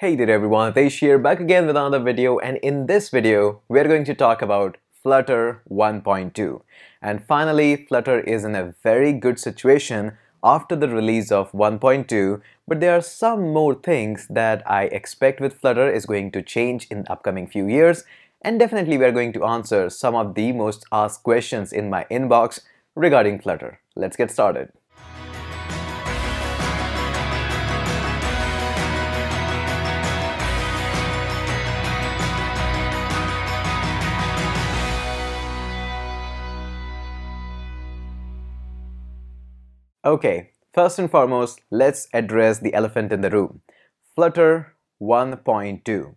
Hey there everyone, Hitesh here, back again with another video, and in this video we're going to talk about Flutter 1.2. And finally, Flutter is in a very good situation after the release of 1.2, but there are some more things that I expect with Flutter is going to change in the upcoming few years, and definitely we're going to answer some of the most asked questions in my inbox regarding Flutter. Let's get started. Okay, first and foremost, let's address the elephant in the room. Flutter 1.2.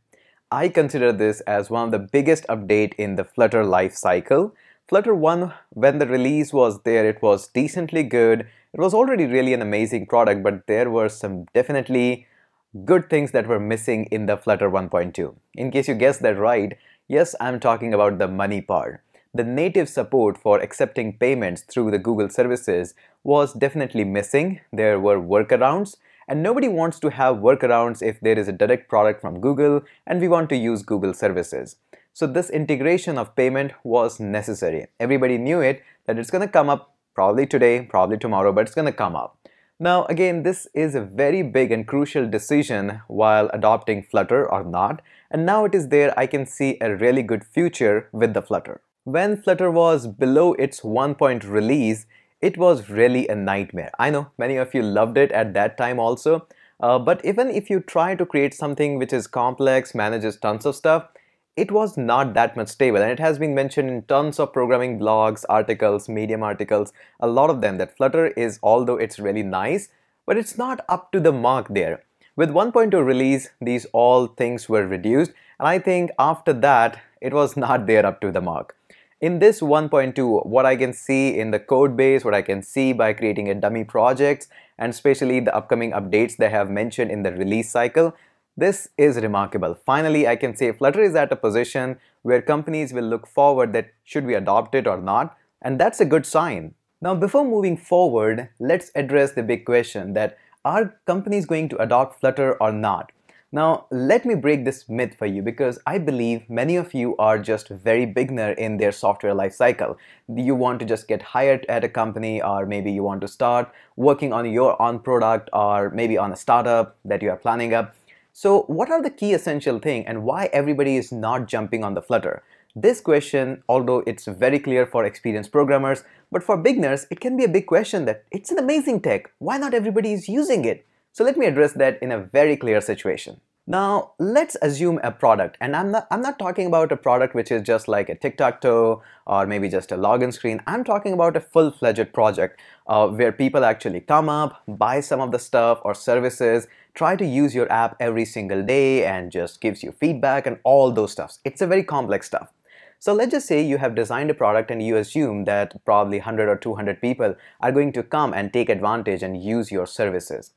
I consider this as one of the biggest updates in the Flutter life cycle. Flutter 1, when the release was there, it was decently good. It was already really an amazing product, but there were some definitely good things that were missing in the Flutter 1.2. In case you guessed that right, yes, I'm talking about the money part. The native support for accepting payments through the Google services was definitely missing. There were workarounds, and nobody wants to have workarounds if there is a direct product from Google and we want to use Google services. So this integration of payment was necessary. Everybody knew it, that it's going to come up probably today, probably tomorrow, but it's going to come up. Now again, this is a very big and crucial decision while adopting Flutter or not, and now it is there. I can see a really good future with the Flutter. When Flutter was below its 1.0 release, it was really a nightmare. I know many of you loved it at that time also, but even if you try to create something which is complex, manages tons of stuff, it was not that much stable, and it has been mentioned in tons of programming blogs, articles, Medium articles, a lot of them, that Flutter is, although it's really nice, but it's not up to the mark there. With 1.0 release, these all things were reduced, and I think after that, it was not there up to the mark. In this 1.2, what I can see in the code base, what I can see by creating a dummy project, and especially the upcoming updates they have mentioned in the release cycle, this is remarkable. Finally, I can say Flutter is at a position where companies will look forward that should we adopt it or not, and that's a good sign. Now, before moving forward, let's address the big question that are companies going to adopt Flutter or not? Now, let me break this myth for you, because I believe many of you are just very beginner in their software lifecycle. You want to just get hired at a company, or maybe you want to start working on your own product, or maybe on a startup that you are planning up. So what are the key essential things, and why everybody is not jumping on the Flutter? This question, although it's very clear for experienced programmers, but for beginners, it can be a big question that it's an amazing tech. Why not everybody is using it? So let me address that in a very clear situation. Now, let's assume a product, and I'm not talking about a product which is just like a tic-tac-toe or maybe just a login screen. I'm talking about a full-fledged project where people actually come up, buy some of the stuff or services, try to use your app every single day, and just gives you feedback and all those stuffs. It's a very complex stuff. So let's just say you have designed a product, and you assume that probably 100 or 200 people are going to come and take advantage and use your services.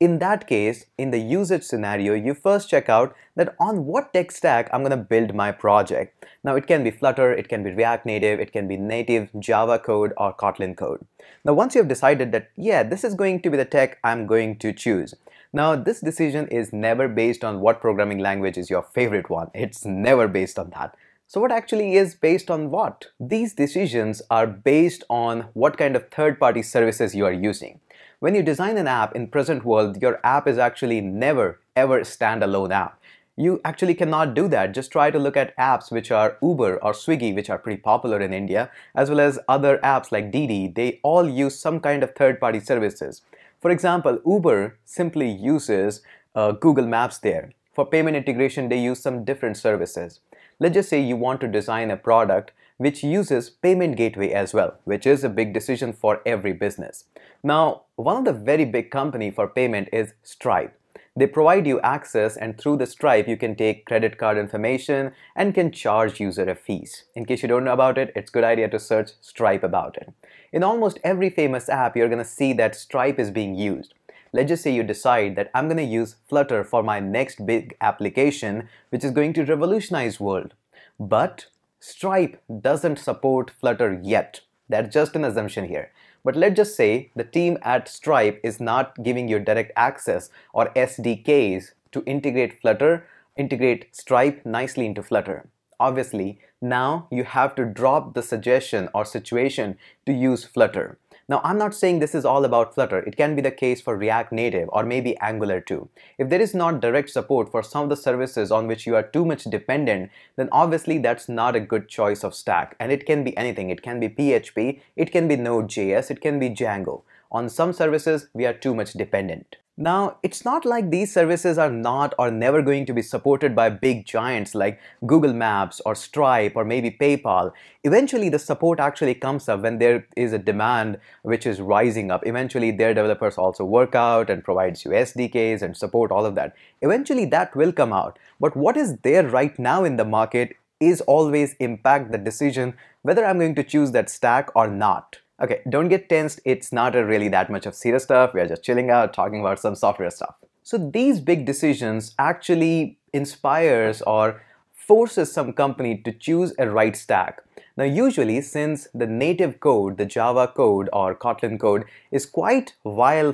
In that case, in the usage scenario, you first check out that on what tech stack I'm going to build my project. Now, it can be Flutter, it can be React Native, it can be native Java code or Kotlin code. Now, once you have decided that, yeah, this is going to be the tech I'm going to choose. Now, this decision is never based on what programming language is your favorite one. It's never based on that. So what actually is based on what? These decisions are based on what kind of third-party services you are using. When you design an app in present world, your app is actually never ever standalone app. You actually cannot do that. Just try to look at apps which are Uber or Swiggy, which are pretty popular in India, as well as other apps like Didi. They all use some kind of third-party services. For example, Uber simply uses Google Maps there. For payment integration, they use some different services. Let's just say you want to design a product which uses payment gateway as well, which is a big decision for every business. Now, one of the very big company for payment is Stripe. They provide you access, and through the Stripe, you can take credit card information and can charge user a fees. In case you don't know about it, it's a good idea to search Stripe about it. In almost every famous app, you're going to see that Stripe is being used. Let's just say you decide that I'm going to use Flutter for my next big application, which is going to revolutionize world. But Stripe doesn't support Flutter yet. That's just an assumption here. But let's just say the team at Stripe is not giving you direct access or SDKs to integrate Flutter, integrate Stripe nicely into Flutter. Obviously, now you have to drop the suggestion or situation to use Flutter. Now, I'm not saying this is all about Flutter. It can be the case for React Native or maybe Angular too. If there is not direct support for some of the services on which you are too much dependent, then obviously that's not a good choice of stack. And it can be anything. It can be PHP, it can be Node.js, it can be Django. On some services, we are too much dependent. Now, it's not like these services are not or never going to be supported by big giants like Google Maps or Stripe or maybe PayPal. Eventually, the support actually comes up when there is a demand which is rising up. Eventually, their developers also work out and provides you SDKs and support, all of that. Eventually, that will come out. But what is there right now in the market is always impact the decision whether I'm going to choose that stack or not. Okay, don't get tensed, it's not really that much of serious stuff, we are just chilling out, talking about some software stuff. So these big decisions actually inspires or forces some company to choose a right stack. Now usually, since the native code, the Java code or Kotlin code is quite vile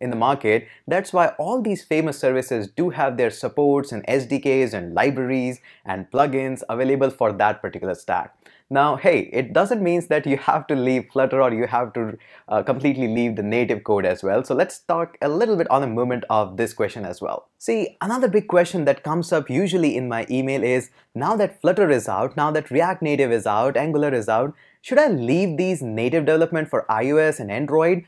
in the market, that's why all these famous services do have their supports and SDKs and libraries and plugins available for that particular stack. Now, hey, it doesn't mean that you have to leave Flutter or you have to completely leave the native code as well. So let's talk a little bit on the moment of this question as well. See, another big question that comes up usually in my email is, now that Flutter is out, now that React Native is out, Angular is out, should I leave these native development for iOS and Android?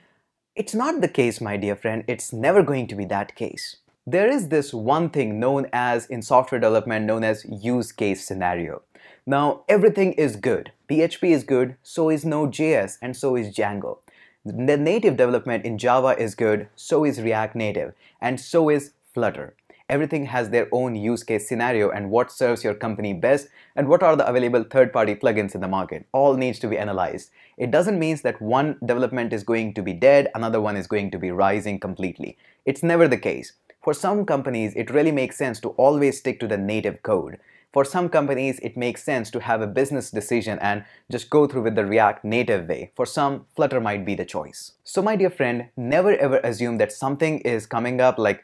It's not the case, my dear friend. It's never going to be that case. There is this one thing known as, in software development, known as use case scenario. Now, everything is good. PHP is good, so is Node.js, and so is Django. The native development in Java is good, so is React Native, and so is Flutter. Everything has their own use case scenario and what serves your company best and what are the available third-party plugins in the market. All needs to be analyzed. It doesn't mean that one development is going to be dead, another one is going to be rising completely. It's never the case. For some companies, it really makes sense to always stick to the native code. For some companies, it makes sense to have a business decision and just go through with the React Native way. For some, Flutter might be the choice. So my dear friend, never ever assume that something is coming up like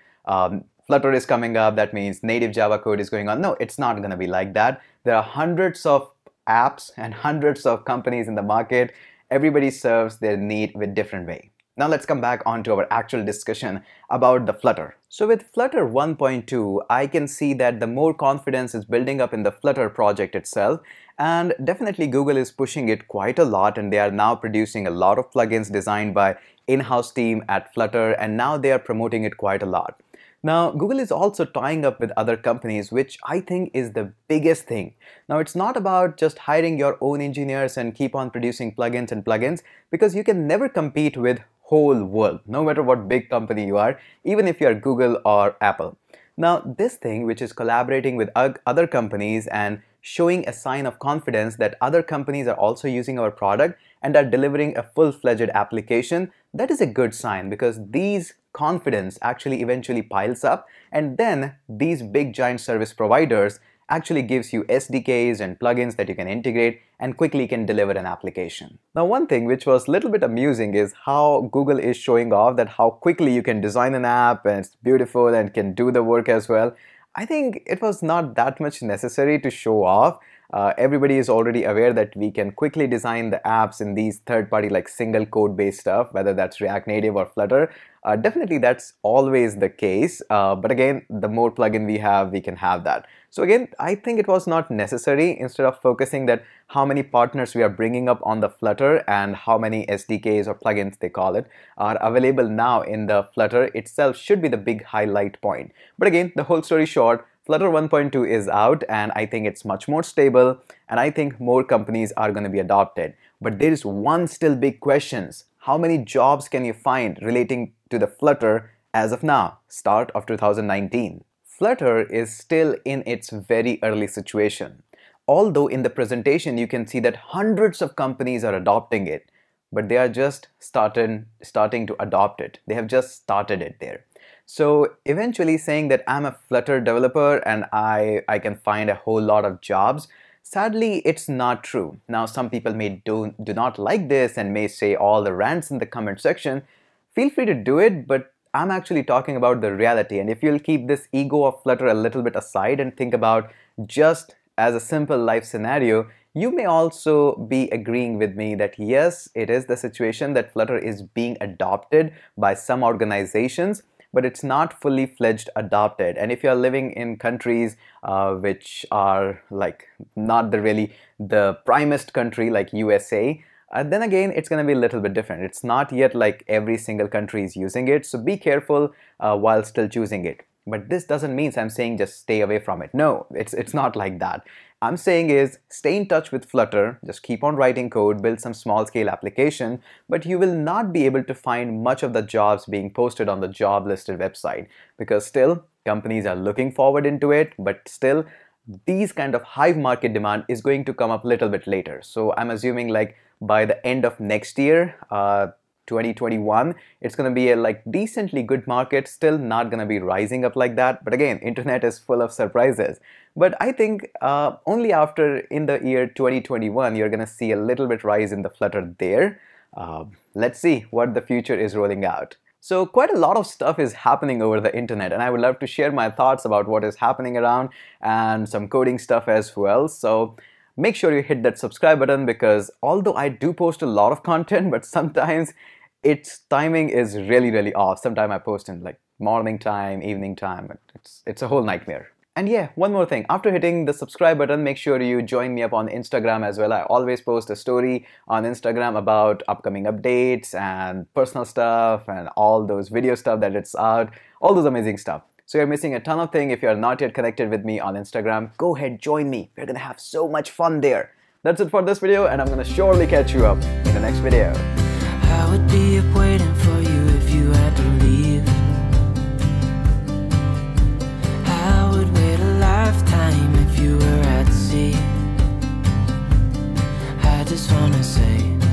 Flutter is coming up, that means native Java code is going on. No, it's not going to be like that. There are hundreds of apps and hundreds of companies in the market. Everybody serves their need with different way. Now let's come back onto our actual discussion about the Flutter. So with Flutter 1.2, I can see that the more confidence is building up in the Flutter project itself, and definitely Google is pushing it quite a lot, and they are now producing a lot of plugins designed by in-house team at Flutter, and now they are promoting it quite a lot. Now, Google is also tying up with other companies, which I think is the biggest thing. Now, it's not about just hiring your own engineers and keep on producing plugins and plugins, because you can never compete with whole world, no matter what big company you are, even if you are Google or Apple. Now, this thing which is collaborating with other companies and showing a sign of confidence that other companies are also using our product and are delivering a full-fledged application, that is a good sign, because these confidence actually eventually piles up, and then these big giant service providers actually gives you SDKs and plugins that you can integrate and quickly can deliver an application. Now, one thing which was a little bit amusing is how Google is showing off that how quickly you can design an app and it's beautiful and can do the work as well. I think it was not that much necessary to show off. Everybody is already aware that we can quickly design the apps in these third-party like single code-based stuff, whether that's React Native or Flutter. Definitely that's always the case, but again, the more plugin we have, we can have that. So again, I think it was not necessary. Instead of focusing that how many partners we are bringing up on the Flutter and how many SDKs or plugins they call it are available now in the Flutter itself should be the big highlight point. But again, the whole story short, Flutter 1.2 is out, and I think it's much more stable, and I think more companies are going to be adopted. But there is one still big question. How many jobs can you find relating to the Flutter as of now, start of 2019? Flutter is still in its very early situation. Although in the presentation you can see that hundreds of companies are adopting it, but they are just starting to adopt it. They have just started it there. So eventually saying that I'm a Flutter developer and I can find a whole lot of jobs, sadly it's not true. Now some people may do not like this and may say all the rants in the comment section. Feel free to do it, but I'm actually talking about the reality. And if you'll keep this ego of Flutter a little bit aside and think about just as a simple life scenario, you may also be agreeing with me that yes, it is the situation that Flutter is being adopted by some organizations, but it's not fully fledged adopted. And if you're living in countries which are like not the really the primest country like USA, then again, it's going to be a little bit different. It's not yet like every single country is using it. So be careful while still choosing it. But this doesn't mean I'm saying just stay away from it. No, it's not like that. I'm saying is stay in touch with Flutter, just keep on writing code, build some small scale application, but you will not be able to find much of the jobs being posted on the job listed website because still companies are looking forward into it, but still these kind of hive market demand is going to come up a little bit later. So I'm assuming like by the end of next year, 2021, it's going to be a like decently good market, still not going to be rising up like that. But again, internet is full of surprises. But I think only after in the year 2021, you're going to see a little bit rise in the Flutter there. Let's see what the future is rolling out. So quite a lot of stuff is happening over the internet, and I would love to share my thoughts about what is happening around and some coding stuff as well. So make sure you hit that subscribe button because although I do post a lot of content, but sometimes its timing is really off. Sometimes I post in like morning time, evening time, but it's a whole nightmare. And yeah, one more thing, after hitting the subscribe button, make sure you join me up on Instagram as well. I always post a story on Instagram about upcoming updates and personal stuff and all those video stuff that it's out, all those amazing stuff. So you're missing a ton of things. If you're not yet connected with me on Instagram, go ahead, join me. We're gonna have so much fun there. That's it for this video, and I'm gonna surely catch you up in the next video. I would be up waiting for you if you had to leave. I would wait a lifetime if you were at sea. I just wanna say